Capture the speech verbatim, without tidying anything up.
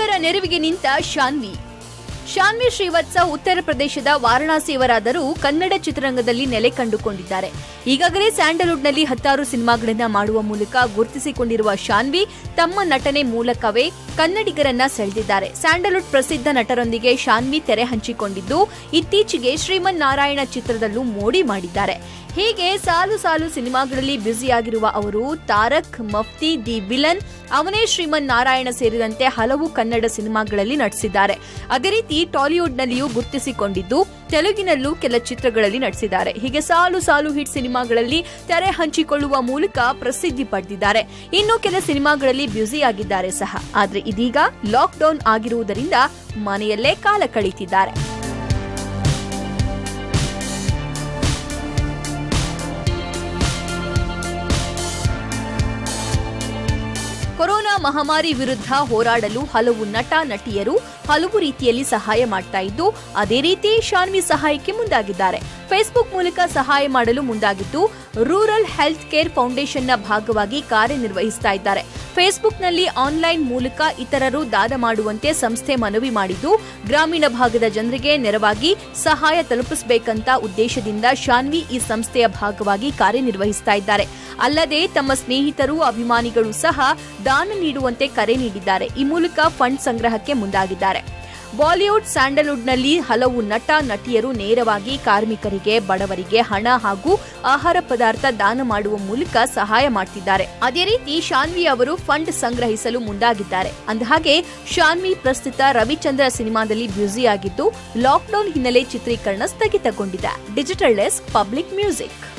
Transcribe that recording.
ರೈತರ ನೆರವಿಗೆ ನಿಂತ ಶಾನ್ವಿ ಶಾನ್ವಿ ಶ್ರೀವತ್ಸವ ಉತ್ತರ ಪ್ರದೇಶದ ವಾರಣಾಸಿಯವರಾದರೂ ಕನ್ನಡ ಚಿತ್ರರಂಗದಲ್ಲಿ ನೆಲೆ ಕಂಡುಕೊಂಡಿದ್ದಾರೆ. ಈಗಾಗಲೇ ಸ್ಯಾಂಡಲ್ವುಡ್ನಲ್ಲಿ ಹತ್ತಾರು ಸಿನಿಮಾಗಳನ್ನು ಮಾಡುವ ಮೂಲಕ ಗುರುತಿಸಿಕೊಂಡಿರುವ ಶಾನ್ವಿ ತಮ್ಮ ನಟನೆ ಮೂಲಕವೇ ಕನ್ನಡಿಗರನ್ನ ಸೆಳೆದಿದ್ದಾರೆ. ಸ್ಯಾಂಡಲ್ವುಡ್ ಪ್ರಸಿದ್ಧ ನಟರೊಂದಿಗೆ ಶಾನ್ವಿ ತೆರೆ ಹಂಚಿಕೊಂಡಿದ್ದು ಇತ್ತೀಚೆಗೆ ಶ್ರೀಮನ್ ನಾರಾಯಣ ಚಿತ್ರದಲ್ಲೂ ಮೋಡಿ ಮಾಡಿದ್ದಾರೆ. ಹೀಗೆ ಸಾಲು ಸಾಲು ಸಿನಿಮಾಗಳಲ್ಲಿ ಬ್ಯುಸಿಯಾಗಿರುವ ಅವರು ತಾರಕ್, ಮಫ್ತಿ, ದಿ ವಿಲನ್, ಅವನೇ ಶ್ರೀಮನ್ ನಾರಾಯಣ ಸೇರಿದಂತೆ ಹಲವು ಕನ್ನಡ ಸಿನಿಮಾಗಳಲ್ಲಿ ನಟಿಸಿದ್ದಾರೆ. ಅದೇ ರೀತಿ ಟಾಲಿವುಡ್ನಲ್ಲಿಯೂ ಗುರುತಿಸಿಕೊಂಡಿದ್ದು ತೆಲುಗಿನಲ್ಲೂ ಕೆಲ ಚಿತ್ರಗಳಲ್ಲಿ ನಟಿಸಿದ್ದಾರೆ. ಹೀಗೆ ಸಾಲು ಸಾಲು ಹಿಟ್ ಸಿನಿಮಾಗಳಲ್ಲಿ ತೆರೆ ಹಂಚಿಕೊಳ್ಳುವ ಮೂಲಕ ಪ್ರಸಿದ್ಧಿ ಪಡೆದಿದ್ದಾರೆ. ಇನ್ನು ಕೆಲ ಸಿನಿಮಾಗಳಲ್ಲಿ ಬ್ಯುಸಿಯಾಗಿದ್ದಾರೆ ಸಹ. ಆದರೆ ಇದೀಗ ಲಾಕ್ಡೌನ್ ಆಗಿರುವುದರಿಂದ ಮನೆಯಲ್ಲೇ ಕಾಲ ಕಳೆಯುತ್ತಿದ್ದಾರೆ. ಕೊರೋನಾ ಮಹಾಮಾರಿ ವಿರುದ್ಧ ಹೋರಾಡಲು ಹಲವು ನಟ ನಟಿಯರು ಹಲವು ರೀತಿಯಲ್ಲಿ ಸಹಾಯ ಮಾಡ್ತಾ ಇದ್ದು, ಅದೇ ರೀತಿ ಶಾನ್ವಿ ಸಹಾಯಕ್ಕೆ ಮುಂದಾಗಿದ್ದಾರೆ. ಫೇಸ್ಬುಕ್ ಮೂಲಕ ಸಹಾಯ ಮಾಡಲು ಮುಂದಾಗಿದ್ದು, ರೂರಲ್ ಹೆಲ್ತ್ ಕೇರ್ ಫೌಂಡೇಶನ್ನ ಭಾಗವಾಗಿ ಕಾರ್ಯನಿರ್ವಹಿಸ್ತಾ ಇದ್ದಾರೆ. ಫೇಸ್ಬುಕ್ನಲ್ಲಿ ಆನ್ಲೈನ್ ಮೂಲಕ ಇತರರು ದಾನ ಮಾಡುವಂತೆ ಸಂಸ್ಥೆ ಮನವಿ ಮಾಡಿದ್ದು, ಗ್ರಾಮೀಣ ಭಾಗದ ಜನರಿಗೆ ನೆರವಾಗಿ ಸಹಾಯ ತಲುಪಿಸಬೇಕಂತ ಉದ್ದೇಶದಿಂದ ಶಾನ್ವಿ ಈ ಸಂಸ್ಥೆಯ ಭಾಗವಾಗಿ ಕಾರ್ಯನಿರ್ವಹಿಸ್ತಾ ಇದ್ದಾರೆ. ಅಲ್ಲದೆ ತಮ್ಮ ಸ್ನೇಹಿತರು, ಅಭಿಮಾನಿಗಳು ಸಹ ದಾನ ನೀಡುವಂತೆ ಕರೆ ನೀಡಿದ್ದಾರೆ. ಈ ಮೂಲಕ ಫಂಡ್ ಸಂಗ್ರಹಕ್ಕೆ ಮುಂದಾಗಿದ್ದಾರೆ. ಬಾಲಿವುಡ್, ಸ್ಯಾಂಡಲ್ವುಡ್ನಲ್ಲಿ ಹಲವು ನಟ ನಟಿಯರು ನೇರವಾಗಿ ಕಾರ್ಮಿಕರಿಗೆ, ಬಡವರಿಗೆ ಹಣ ಹಾಗೂ ಆಹಾರ ಪದಾರ್ಥ ದಾನ ಮಾಡುವ ಮೂಲಕ ಸಹಾಯ ಮಾಡ್ತಿದ್ದಾರೆ. ಅದೇ ರೀತಿ ಶಾನ್ವಿ ಅವರು ಫಂಡ್ ಸಂಗ್ರಹಿಸಲು ಮುಂದಾಗಿದ್ದಾರೆ. ಅಂದಹಾಗೆ ಶಾನ್ವಿ ಪ್ರಸ್ತುತ ರವಿಚಂದ್ರ ಸಿನಿಮಾದಲ್ಲಿ ಬ್ಯುಸಿಯಾಗಿದ್ದು, ಲಾಕ್ಡೌನ್ ಹಿನ್ನೆಲೆ ಚಿತ್ರೀಕರಣ ಸ್ಥಗಿತಗೊಂಡಿದೆ. Digital desk, public music.